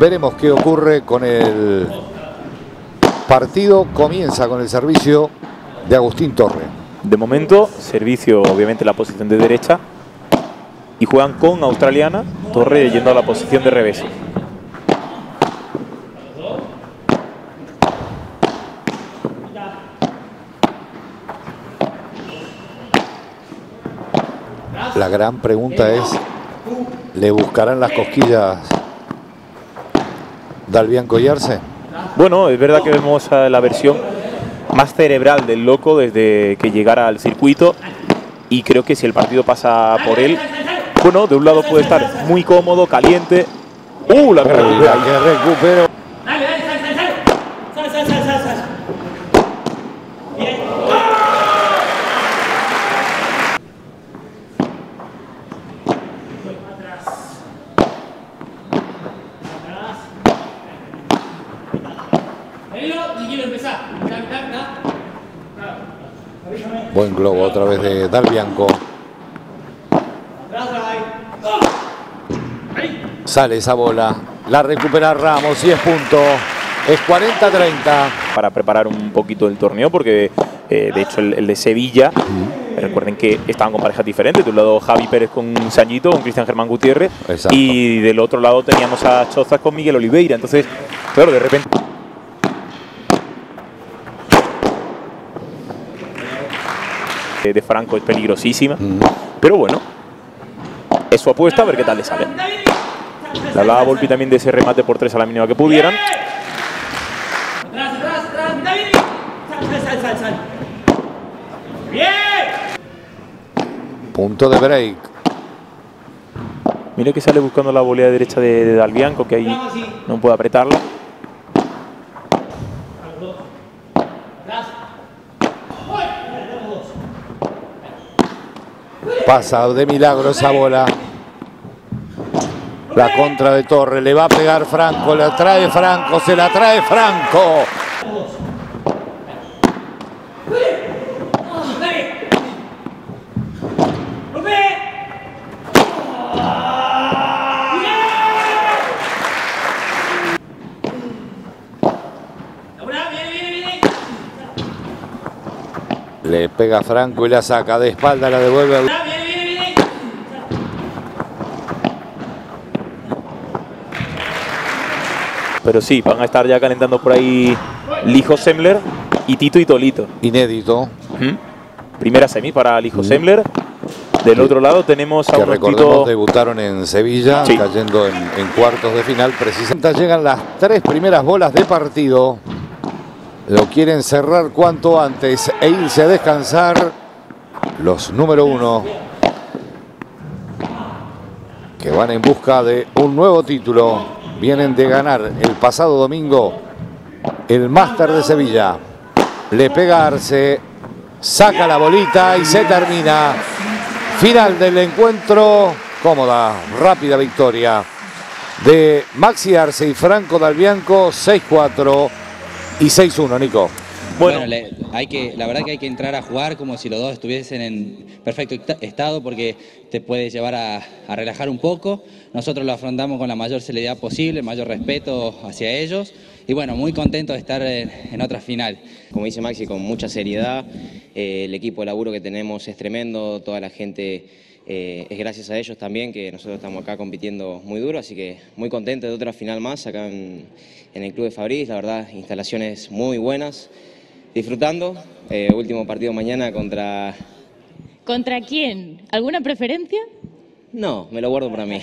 Veremos qué ocurre con el partido. Comienza con el servicio de Agustín Torre. De momento, servicio, obviamente, la posición de derecha. Y juegan con australiana, Torre yendo a la posición de revés. La gran pregunta es, ¿le buscarán las cosquillas Dal Bianco y Arce? Bueno, es verdad que vemos la versión más cerebral del loco desde que llegara al circuito, y creo que si el partido pasa por él, bueno, de un lado puede estar muy cómodo, caliente. La que recupera. La que recupero. Buen globo otra vez de Dal Bianco. Sale esa bola, la recupera Ramos y es punto. Es 40-30. Para preparar un poquito el torneo, porque de hecho el de Sevilla, recuerden que estaban con parejas diferentes. De un lado Javi Pérez con Sañito, con Cristian Germán Gutiérrez. Exacto. Y del otro lado teníamos a Chozas con Miguel Oliveira. Entonces, claro, de repente... de Franco es peligrosísima, pero bueno, es su apuesta, a ver qué tal le sale. Le hablaba Volpi también de ese remate por tres a la mínima que pudieran. ¡Bien! Punto de break. Mira que sale buscando la volea derecha de Dal Bianco, que ahí no puede apretarla. Pasa de milagro esa bola. La contra de Torre, le va a pegar Franco, la trae Franco, se la trae Franco. Le pega Franco y la saca de espalda, la devuelve a... Pero sí, van a estar ya calentando por ahí Lijó Semmler y Tito y Tolito. Inédito. Primera semi para Lijó Semmler. Del otro lado tenemos a... Que recordemos, Tito... debutaron en Sevilla, sí, cayendo en cuartos de final. Precisamente llegan las tres primeras bolas de partido. Lo quieren cerrar cuanto antes e irse a descansar los número uno, que van en busca de un nuevo título. Vienen de ganar el pasado domingo el Máster de Sevilla. Le pega Arce, saca la bolita y se termina. Final del encuentro, cómoda, rápida victoria de Maxi Arce y Franco Dal Bianco, 6-4 y 6-1, Nico. Bueno, la verdad que hay que entrar a jugar como si los dos estuviesen en perfecto estado, porque te puede llevar a relajar un poco. Nosotros lo afrontamos con la mayor seriedad posible, el mayor respeto hacia ellos. Y bueno, muy contento de estar en otra final. Como dice Maxi, con mucha seriedad. El equipo de laburo que tenemos es tremendo, toda la gente... es gracias a ellos también que nosotros estamos acá compitiendo muy duro, así que muy contento de otra final más acá en el Club de Fabriz. La verdad, instalaciones muy buenas, disfrutando. Último partido mañana contra... ¿Contra quién? ¿Alguna preferencia? No, me lo guardo para mí.